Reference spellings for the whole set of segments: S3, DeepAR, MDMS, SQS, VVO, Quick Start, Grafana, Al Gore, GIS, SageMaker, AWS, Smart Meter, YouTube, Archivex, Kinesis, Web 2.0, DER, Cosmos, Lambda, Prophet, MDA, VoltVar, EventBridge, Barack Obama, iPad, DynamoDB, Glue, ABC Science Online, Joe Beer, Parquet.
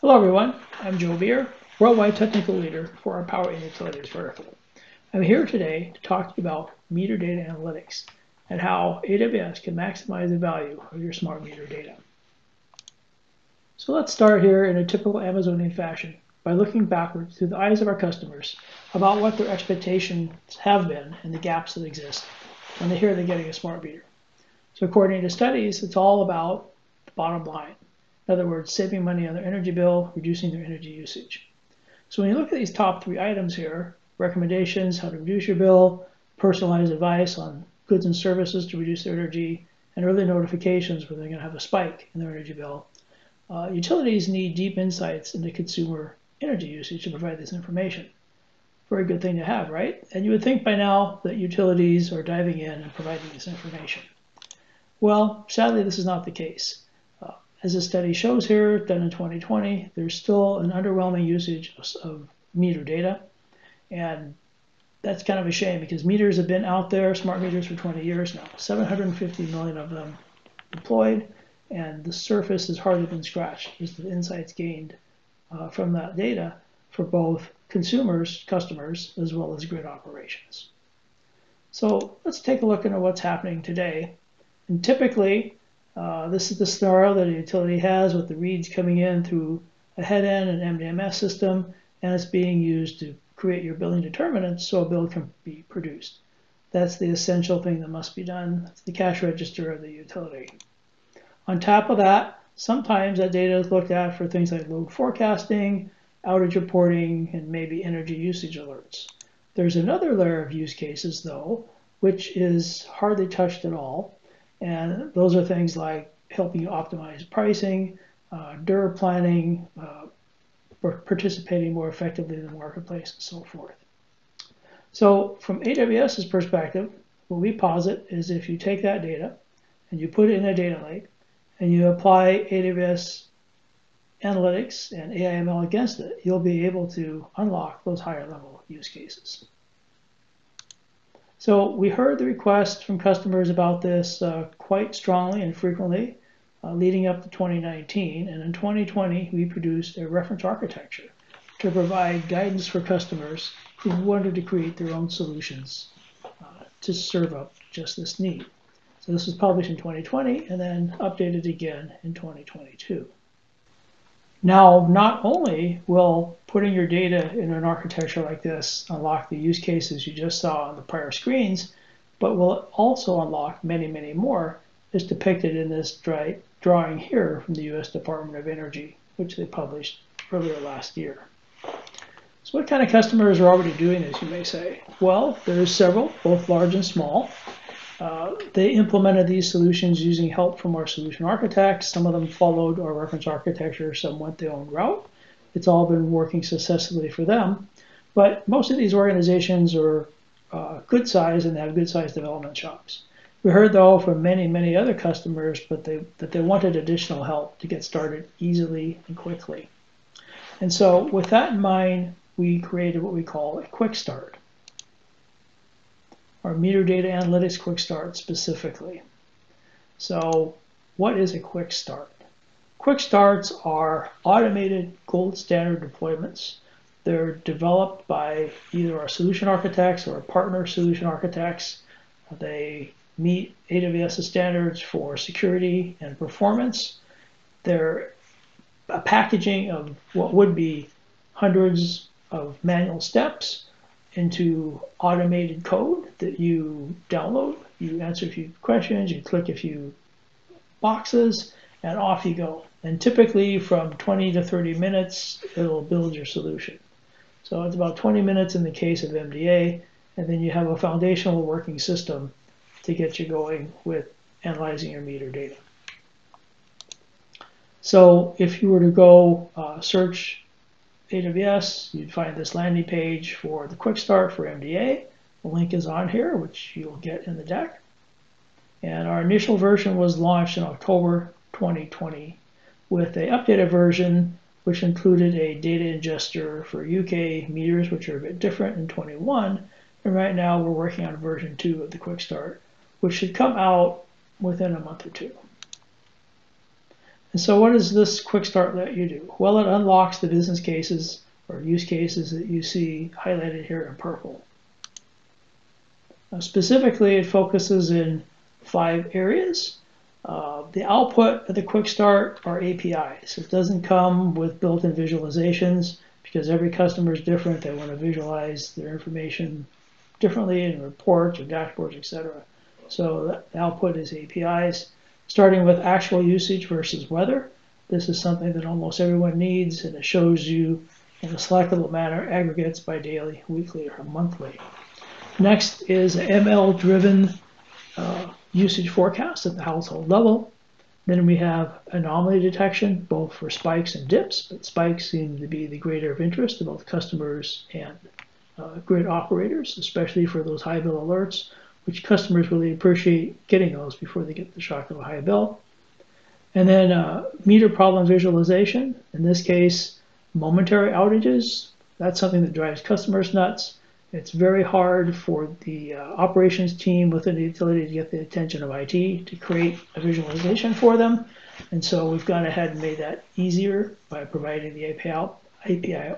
Hello everyone, I'm Joe Beer, Worldwide Technical Leader for our Power Analytics vertical. I'm here today to talk to you about meter data analytics and how AWS can maximize the value of your smart meter data. So let's start here in a typical Amazonian fashion by looking backwards through the eyes of our customers about what their expectations have been and the gaps that exist when they hear they're getting a smart meter. So according to studies, it's all about the bottom line. In other words, saving money on their energy bill, reducing their energy usage. So when you look at these top three items here, recommendations, how to reduce your bill, personalized advice on goods and services to reduce their energy, and early notifications when they're going to have a spike in their energy bill, utilities need deep insights into consumer energy usage to provide this information. Very good thing to have, right? And you would think by now that utilities are diving in and providing this information. Well, sadly, this is not the case. As the study shows here, done in 2020, there's still an underwhelming usage of meter data. And that's kind of a shame because meters have been out there, smart meters, for 20 years now. 750 million of them deployed, and the surface has hardly been scratched. Just the insights gained from that data for both consumers, customers, as well as grid operations. So let's take a look into what's happening today. And typically, this is the scenario that a utility has with the reads coming in through a head-end and MDMS system, and it's being used to create your billing determinants so a bill can be produced. That's the essential thing that must be done. That's the cash register of the utility. On top of that, sometimes that data is looked at for things like load forecasting, outage reporting, and maybe energy usage alerts. There's another layer of use cases, though, which is hardly touched at all. And those are things like helping you optimize pricing, DER planning, participating more effectively in the marketplace, and so forth. So from AWS's perspective, what we posit is if you take that data and you put it in a data lake and you apply AWS analytics and AI/ML against it, you'll be able to unlock those higher level use cases. So we heard the request from customers about this quite strongly and frequently leading up to 2019. And in 2020, we produced a reference architecture to provide guidance for customers who wanted to create their own solutions to serve up just this need. So this was published in 2020 and then updated again in 2022. Now, not only will putting your data in an architecture like this unlock the use cases you just saw on the prior screens, but will also unlock many, many more, as depicted in this drawing here from the U.S. Department of Energy, which they published earlier last year. So what kind of customers are already doing this, you may say? Well, there are several, both large and small. They implemented these solutions using help from our solution architects. Some of them followed our reference architecture, some went their own route. It's all been working successfully for them. But most of these organizations are good size and they have good size development shops. We heard though from many, many other customers that they wanted additional help to get started easily and quickly. And so with that in mind, we created what we call a Quick Start. Our meter data analytics Quick Start specifically. So what is a Quick Start? Quick Starts are automated gold standard deployments. They're developed by either our solution architects or our partner solution architects. They meet AWS standards for security and performance. They're a packaging of what would be hundreds of manual steps into automated code that you download. You answer a few questions, you click a few boxes, and off you go. And typically from 20 to 30 minutes, it'll build your solution. So it's about 20 minutes in the case of MDA, and then you have a foundational working system to get you going with analyzing your meter data. So if you were to go search AWS, you'd find this landing page for the Quick Start for MDA. The link is on here, which you'll get in the deck. And our initial version was launched in October 2020 with an updated version, which included a data ingester for UK meters, which are a bit different in 21. And right now we're working on version 2 of the Quick Start, which should come out within a month or two. And so what does this quick start let you do? Well, it unlocks the business cases or use cases that you see highlighted here in purple. Now, specifically, it focuses in 5 areas. The output of the quick start are APIs. It doesn't come with built-in visualizations because every customer is different. They want to visualize their information differently in reports or dashboards, etc. So the output is APIs, starting with actual usage versus weather. This is something that almost everyone needs, and it shows you in a selectable manner aggregates by daily, weekly, or monthly. Next is ML-driven usage forecast at the household level. Then we have anomaly detection, both for spikes and dips, but spikes seem to be the greater of interest to both customers and grid operators, especially for those high bill alerts, which customers really appreciate getting those before they get the shock of a high bill. And then meter problem visualization, in this case, momentary outages. That's something that drives customers nuts. It's very hard for the operations team within the utility to get the attention of IT to create a visualization for them. And so we've gone ahead and made that easier by providing the API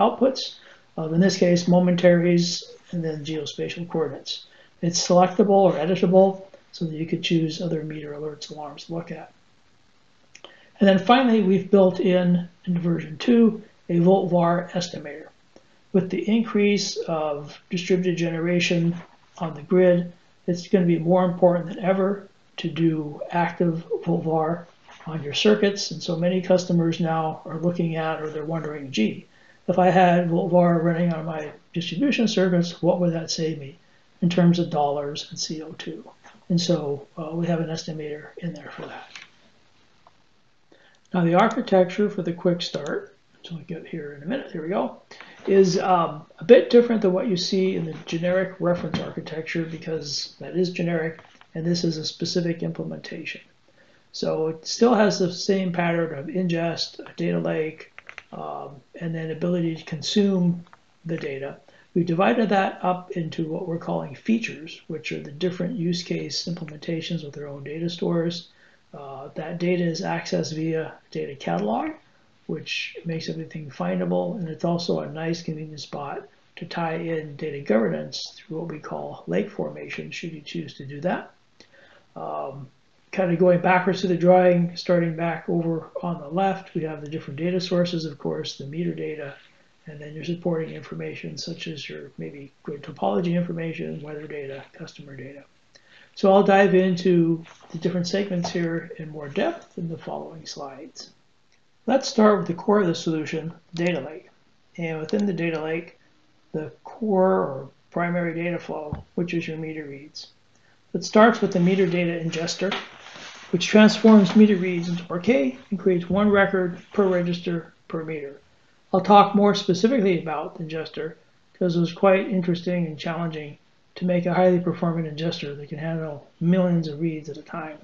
outputs. In this case, momentaries and then geospatial coordinates. It's selectable or editable so that you could choose other meter alerts, alarms to look at. And then finally, we've built in version 2, a volt-var estimator. With the increase of distributed generation on the grid, it's going to be more important than ever to do active volt-var on your circuits. And so many customers now are looking at, or they're wondering, gee, if I had volt-var running on my distribution circuits, what would that save me in terms of dollars and CO2? And so we have an estimator in there for that. Now the architecture for the quick start, which we'll get here in a minute, here we go, is a bit different than what you see in the generic reference architecture, because that is generic and this is a specific implementation. So it still has the same pattern of ingest, data lake, and then ability to consume the data. We've divided that up into what we're calling features, which are the different use case implementations with their own data stores. That data is accessed via data catalog, which makes everything findable, and it's also a nice convenient spot to tie in data governance through what we call lake formation, should you choose to do that. Kind of going backwards to the drawing, starting back over on the left, we have the different data sources, of course, the meter data, and then your supporting information such as your maybe grid topology information, weather data, customer data. So I'll dive into the different segments here in more depth in the following slides. Let's start with the core of the solution, data lake. And within the data lake, the core or primary data flow, which is your meter reads. It starts with the meter data ingester, which transforms meter reads into parquet and creates one record per register per meter. I'll talk more specifically about the ingester because it was quite interesting and challenging to make a highly performant ingester that can handle millions of reads at a time.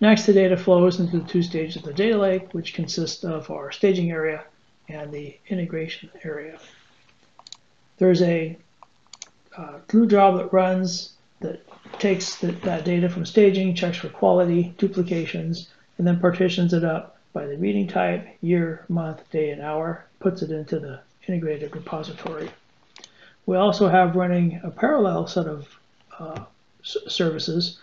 Next, the data flows into the 2 stages of the data lake, which consist of our staging area and the integration area. There's a Glue job that runs that takes that data from staging, checks for quality, duplications, and then partitions it up by the reading type, year, month, day, and hour, puts it into the integrated repository. We also have running a parallel set of services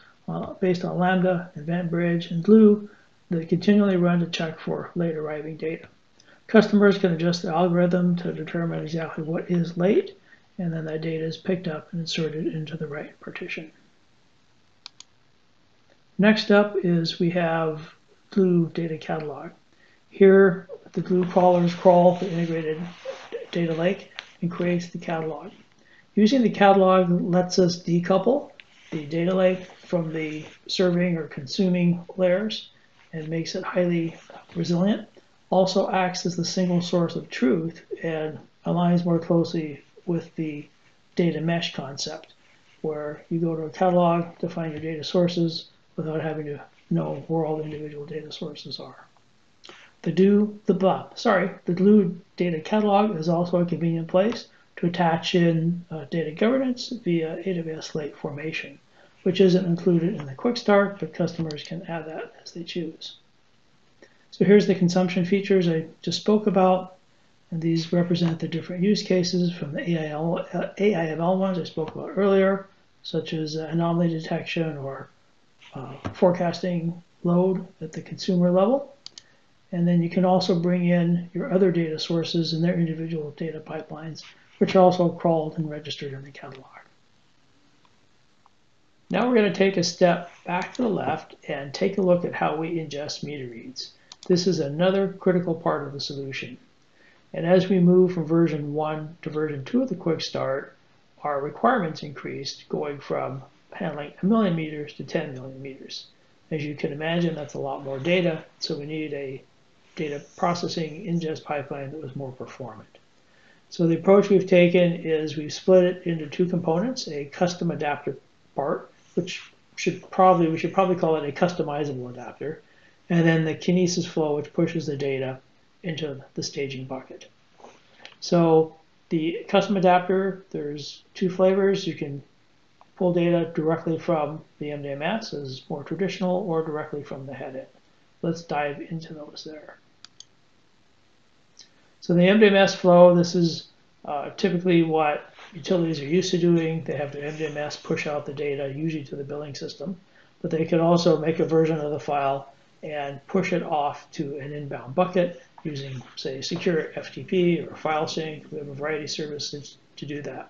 based on Lambda, EventBridge, and Glue that continually run to check for late arriving data. Customers can adjust the algorithm to determine exactly what is late, and then that data is picked up and inserted into the right partition. Next up is we have Glue data catalog. Here, the Glue crawlers crawl the integrated data lake and creates the catalog. Using the catalog lets us decouple the data lake from the serving or consuming layers and makes it highly resilient. Also acts as the single source of truth and aligns more closely with the data mesh concept, where you go to a catalog to find your data sources without having to know where all the individual data sources are. The Glue data catalog is also a convenient place to attach in data governance via AWS lake formation. which isn't included in the Quick Start, but customers can add that as they choose. So here's the consumption features I just spoke about, and these represent the different use cases from the AIML ones I spoke about earlier, such as anomaly detection or forecasting load at the consumer level. And then you can also bring in your other data sources and their individual data pipelines, which are also crawled and registered in the catalog. Now we're going to take a step back to the left and take a look at how we ingest meter reads. This is another critical part of the solution. And as we move from version 1 to version 2 of the Quick Start, our requirements increased, going from handling 1 million meters to 10 million meters. As you can imagine, that's a lot more data, so we needed a data processing ingest pipeline that was more performant. So the approach we've taken is we've split it into two components, a custom adapter part, which we should probably call it a customizable adapter, and then the Kinesis flow, which pushes the data into the staging bucket. So the custom adapter, there's two flavors. You can pull data directly from the MDMS, as more traditional, or directly from the head end. Let's dive into those there. So the MDMS flow, this is typically what utilities are used to doing. They have the MDMS push out the data, usually to the billing system, but they could also make a version of the file and push it off to an inbound bucket using, say, secure FTP or file sync. We have a variety of services to do that.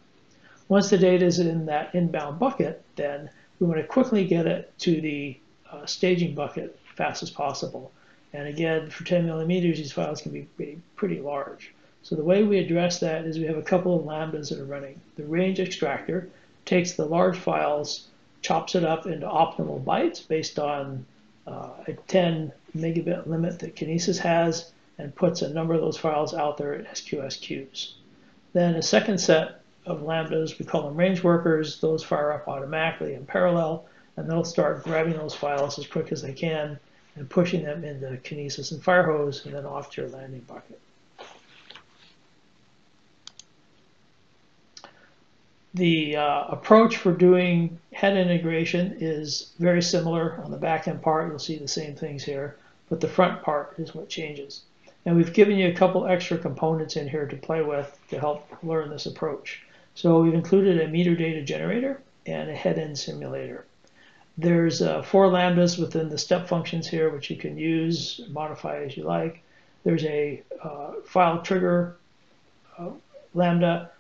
Once the data is in that inbound bucket, then we want to quickly get it to the staging bucket as fast as possible. And again, for 10 millimeters, these files can be pretty large. So the way we address that is we have a couple of lambdas that are running. The range extractor takes the large files, chops it up into optimal bytes based on a 10 megabit limit that Kinesis has, and puts a number of those files out there in SQS queues. Then a second set of lambdas, we call them range workers, those fire up automatically in parallel, and they'll start grabbing those files as quick as they can and pushing them into Kinesis and Firehose, and then off to your landing bucket. The approach for doing head integration is very similar. On the back end part, you'll see the same things here, but the front part is what changes. And we've given you a couple extra components in here to play with to help learn this approach. So we've included a meter data generator and a head-end simulator. There's 4 lambdas within the step functions here, which you can use, modify as you like. There's a file trigger lambda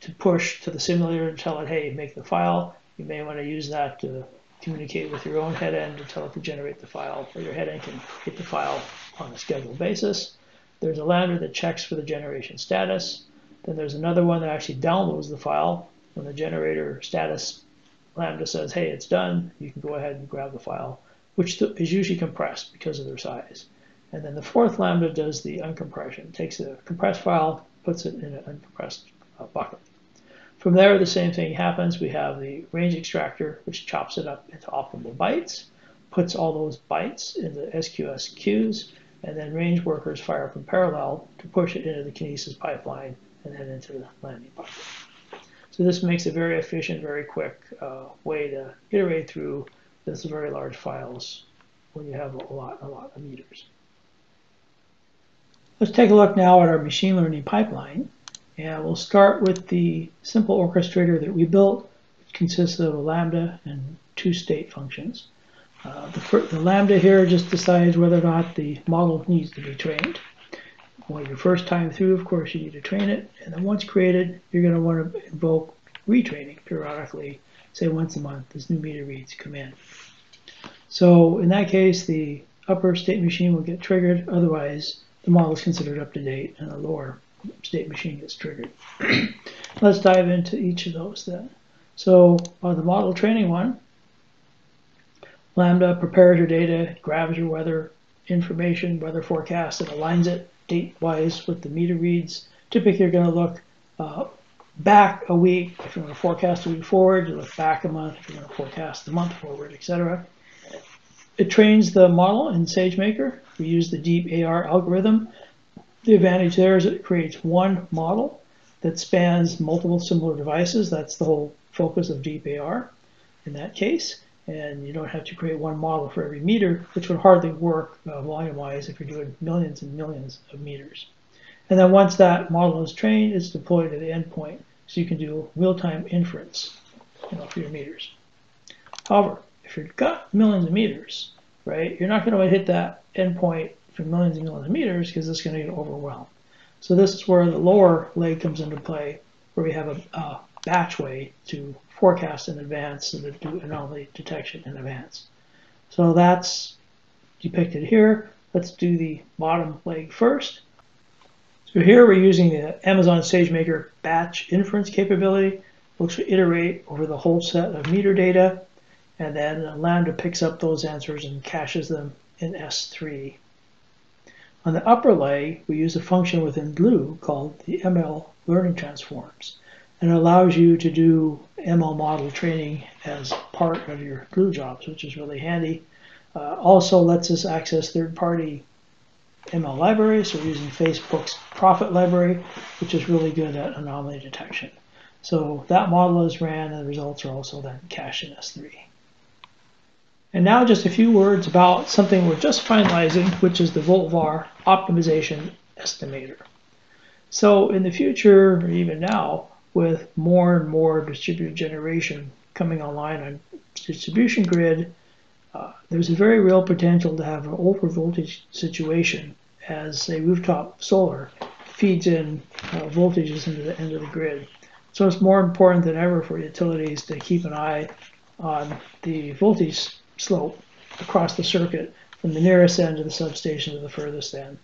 to push to the simulator and tell it, hey, make the file. You may want to use that to communicate with your own head-end to tell it to generate the file, or your head-end can get the file on a scheduled basis. There's a lambda that checks for the generation status. Then there's another one that actually downloads the file. When the generator status lambda says, hey, it's done, you can go ahead and grab the file, which is usually compressed because of their size. And then the fourth lambda does the uncompression, takes the compressed file, puts it in an uncompressed bucket. From there, the same thing happens. We have the range extractor, which chops it up into optimal bytes, puts all those bytes into SQS queues, and then range workers fire up in parallel to push it into the Kinesis pipeline and then into the landing bucket. So this makes a very efficient, very quick way to iterate through this very large files when you have a lot of meters. Let's take a look now at our machine learning pipeline. And we'll start with the simple orchestrator that we built, which consists of a lambda and 2 state functions. The lambda here just decides whether or not the model needs to be trained. Well, your first time through, of course, you need to train it. And then once created, you're going to want to invoke retraining periodically, say once a month, as new meter reads come in. So in that case, the upper state machine will get triggered. Otherwise, the model is considered up to date and the lower state machine gets triggered. Let's dive into each of those then. So on the model training one, lambda prepares your data, grabs your weather information, weather forecast, and aligns it date-wise with the meter reads. Typically, you're going to look back a week if you're going to forecast a week forward. You look back a month if you're going to forecast the month forward, etc. It trains the model in SageMaker. We use the DeepAR algorithm. The advantage there is it creates one model that spans multiple similar devices. That's the whole focus of DeepAR. in that case, and you don't have to create one model for every meter, which would hardly work volume-wise if you're doing millions and millions of meters. And then once that model is trained, it's deployed to the endpoint, so you can do real-time inference for your meters. However, if you've got millions of meters, right, you're not going to hit that endpoint for millions and millions of meters because it's going to get overwhelmed. So this is where the lower leg comes into play, where we have a batch way to forecast in advance and to do anomaly detection in advance. So that's depicted here. Let's do the bottom leg first. So here we're using the Amazon SageMaker batch inference capability, which will iterate over the whole set of meter data, and then Lambda picks up those answers and caches them in S3. On the upper leg, we use a function within Glue called the ML learning transforms, and it allows you to do ML model training as part of your Glue jobs, which is really handy. Also lets us access third-party ML libraries, so we're using Facebook's Prophet library, which is really good at anomaly detection. So that model is ran, and the results are also then cached in S3. And now just a few words about something we're just finalizing, which is the VoltVar optimization estimator. So in the future, or even now, with more and more distributed generation coming online on distribution grid, there's a very real potential to have an overvoltage situation as, say, rooftop solar feeds in voltages into the end of the grid. So it's more important than ever for utilities to keep an eye on the voltage slope across the circuit from the nearest end of the substation to the furthest end.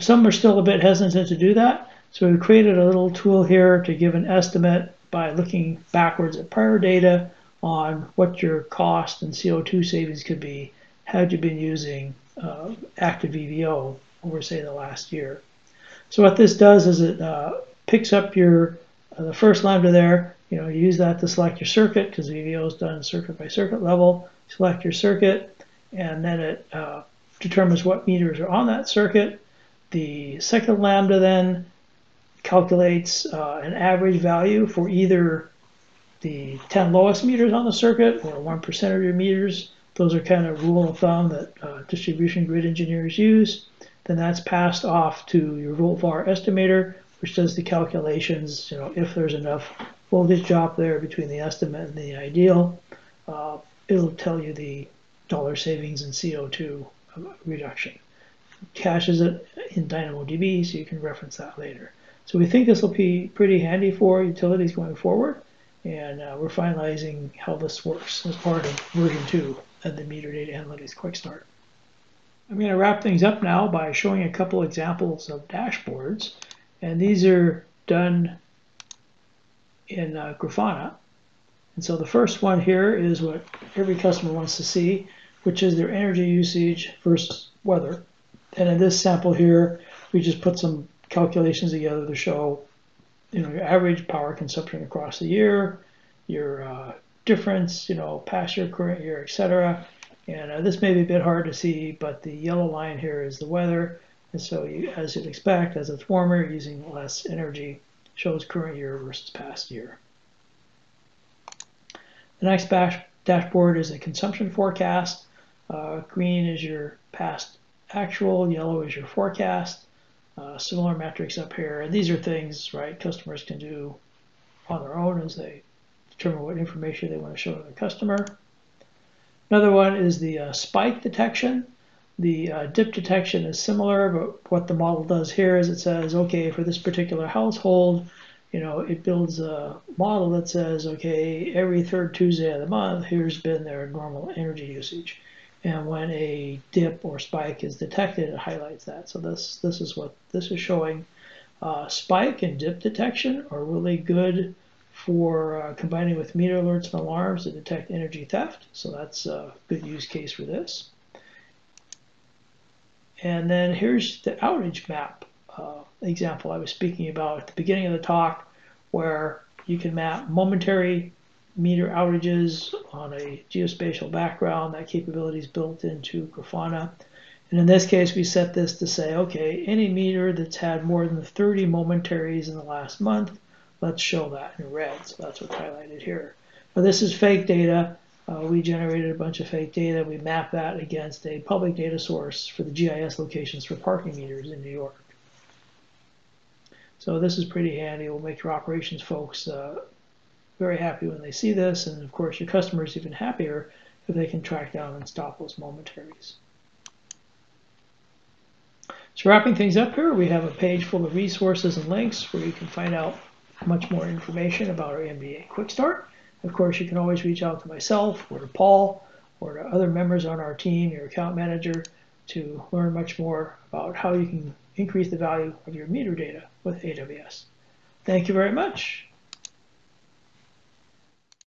Some are still a bit hesitant to do that, so we've created a little tool here to give an estimate by looking backwards at prior data on what your cost and CO2 savings could be had you been using active VVO over, say, the last year. So what this does is it picks up your the first lambda there. You use that to select your circuit, because VVO is done circuit by circuit level. Select your circuit, and then it determines what meters are on that circuit. The second lambda then calculates an average value for either the 10 lowest meters on the circuit or 1% of your meters. Those are kind of rule of thumb that distribution grid engineers use. Then that's passed off to your VoltVar estimator, which does the calculations, if there's enough voltage drop there between the estimate and the ideal. It'll tell you the dollar savings and CO2 reduction. It caches it in DynamoDB, so you can reference that later. So we think this will be pretty handy for utilities going forward, and we're finalizing how this works as part of version 2 of the Meter Data Analytics Quick Start. I'm going to wrap things up now by showing a couple examples of dashboards, and these are done in Grafana. And so the first one here is what every customer wants to see, which is their energy usage versus weather. And in this sample here, we just put some calculations together to show your average power consumption across the year, your difference, past year, current year, etc. And this may be a bit hard to see, but the yellow line here is the weather. And so you, as you'd expect, as it's warmer, using less energy, shows current year versus past year. The next dashboard is a consumption forecast. Green is your past actual, yellow is your forecast. Similar metrics up here. And these are things, right, customers can do on their own as they determine what information they want to show to the customer. Another one is the spike detection. The dip detection is similar, but what the model does here is it says, okay, for this particular household, it builds a model that says, okay, every third Tuesday of the month, here's been their normal energy usage. And when a dip or spike is detected, it highlights that. So this is what this is showing. Spike and dip detection are really good for combining with meter alerts and alarms to detect energy theft. So that's a good use case for this. And then here's the outage map example I was speaking about at the beginning of the talk, where you can map momentary meter outages on a geospatial background. That capability is built into Grafana. And in this case, we set this to say, okay, any meter that's had more than 30 momentaries in the last month, let's show that in red. So that's what's highlighted here. But this is fake data. We generated a bunch of fake data. We mapped that against a public data source for the GIS locations for parking meters in New York. So this is pretty handy. It will make your operations folks very happy when they see this. And of course, your customers even happier if they can track down and stop those momentaries. So wrapping things up here, we have a page full of resources and links where you can find out much more information about our MDA Quick Start. Of course, you can always reach out to myself or to Paul or to other members on our team, your account manager, to learn much more about how you can increase the value of your meter data with AWS. Thank you very much.